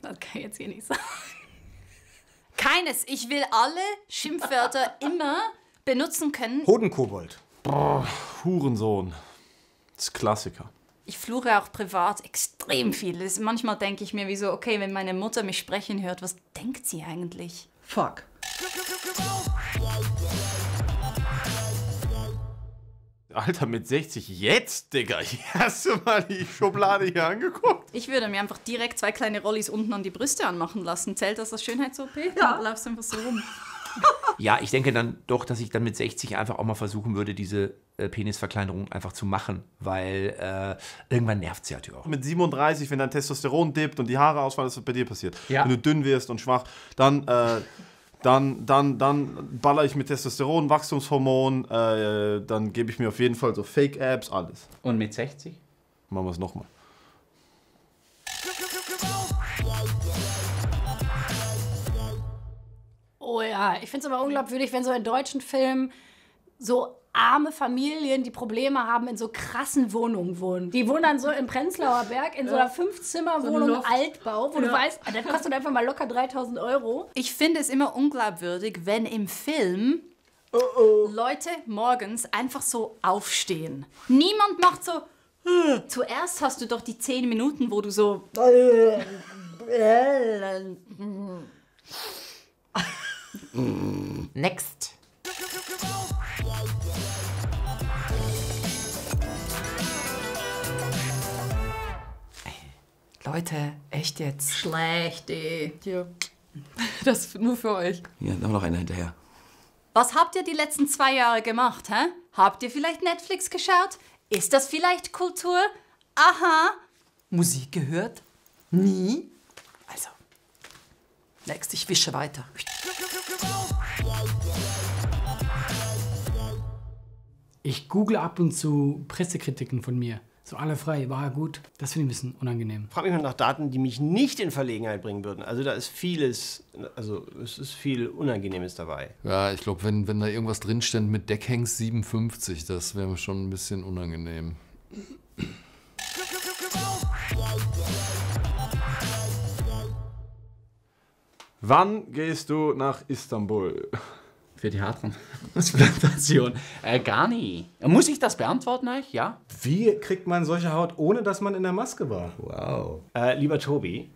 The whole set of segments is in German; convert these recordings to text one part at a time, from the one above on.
Das kann ich jetzt hier nicht sagen. Keines. Ich will alle Schimpfwörter immer benutzen können. Hodenkobold. Boah, Hurensohn. Das ist Klassiker. Ich fluche auch privat extrem viel. Manchmal denke ich mir wie so, okay, wenn meine Mutter mich sprechen hört, was denkt sie eigentlich? Fuck. Alter, mit 60 jetzt, Digga. Hast du mal die Schublade hier angeguckt? Ich würde mir einfach direkt 2 kleine Rollis unten an die Brüste anmachen lassen. Zählt das als Schönheits-OP? Ja. Dann läufst du einfach so rum. Ja, ich denke dann doch, dass ich dann mit 60 einfach auch mal versuchen würde, diese Penisverkleinerung einfach zu machen, weil irgendwann nervt sie natürlich auch. Mit 37, wenn dein Testosteron dippt und die Haare ausfallen, das ist bei dir passiert. Ja. Wenn du dünn wirst und schwach, dann... Dann baller ich mit Testosteron, Wachstumshormon, dann gebe ich mir auf jeden Fall so Fake-Apps, alles. Und mit 60? Machen wir es nochmal. Oh ja, ich finde es aber unglaubwürdig, wenn so in deutschen Filmen so arme Familien, die Probleme haben, in so krassen Wohnungen wohnen. Die wohnen dann so im Prenzlauer Berg in so einer 5-Zimmer-Wohnung, so Altbau, wo du weißt, das kostet einfach mal locker 3.000 €. Ich finde es immer unglaubwürdig, wenn im Film Leute morgens einfach so aufstehen. Niemand macht so, zuerst hast du doch die 10 Minuten, wo du so... Next. Leute, echt jetzt? Schlecht, ey. Ja. Das ist nur für euch. Hier, ja, noch einer hinterher. Was habt ihr die letzten 2 Jahre gemacht, hä? Habt ihr vielleicht Netflix geschaut? Ist das vielleicht Kultur? Aha. Musik gehört? Nie? Also, next, ich wische weiter. Ich google ab und zu Pressekritiken von mir. So alle frei, war gut. Das finde ich ein bisschen unangenehm. Frag mich mal nach Daten, die mich nicht in Verlegenheit bringen würden. Also da ist vieles, also es ist viel Unangenehmes dabei. Ja, ich glaube, wenn da irgendwas drinsteht mit Deckhengst 57, das wäre mir schon ein bisschen unangenehm. Wann gehst du nach Istanbul? Für die Haartransplantation. Gar nie. Muss ich das beantworten euch? Ja. Wie kriegt man solche Haut, ohne dass man in der Maske war? Wow. Lieber Tobi,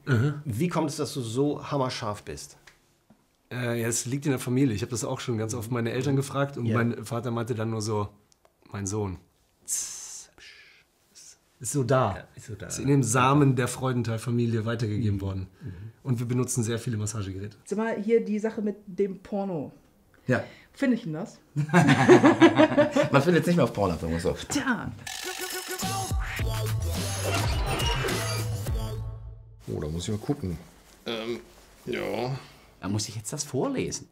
wie kommt es, dass du so hammerscharf bist? Ja, es liegt in der Familie. Ich habe das auch schon ganz oft meine Eltern gefragt und mein Vater meinte dann nur so, mein Sohn. Ist so da. Ja, ist so da. Ist in dem Samen der Freudenthal-Familie weitergegeben worden. Und wir benutzen sehr viele Massagegeräte. Jetzt mal hier die Sache mit dem Porno. Ja. Finde ich ihn das? Man findet jetzt nicht mehr auf Pornhub, wenn man so. Tja. Oh, da muss ich mal gucken. Ja. Da muss ich jetzt das vorlesen.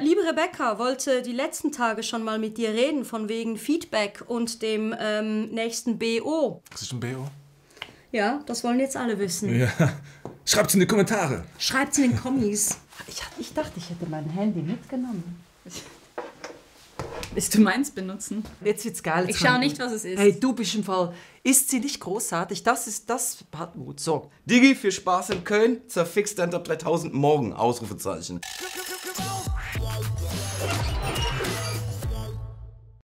Liebe Rebecca, wollte die letzten Tage schon mal mit dir reden, von wegen Feedback und dem nächsten BO. Was ist ein BO? Ja, das wollen jetzt alle wissen. Ja. Schreibt es in die Kommentare. Schreibt es in den Kommis. Ich dachte, ich hätte mein Handy mitgenommen. Willst du meins benutzen? Jetzt wird's geil. Ich schaue nicht, was es ist. Hey, du bist im Fall. Ist sie nicht großartig? Das ist das Badmut. So. Digi, viel Spaß in Köln. Zerfix StandUp 3000 morgen. Ausrufezeichen.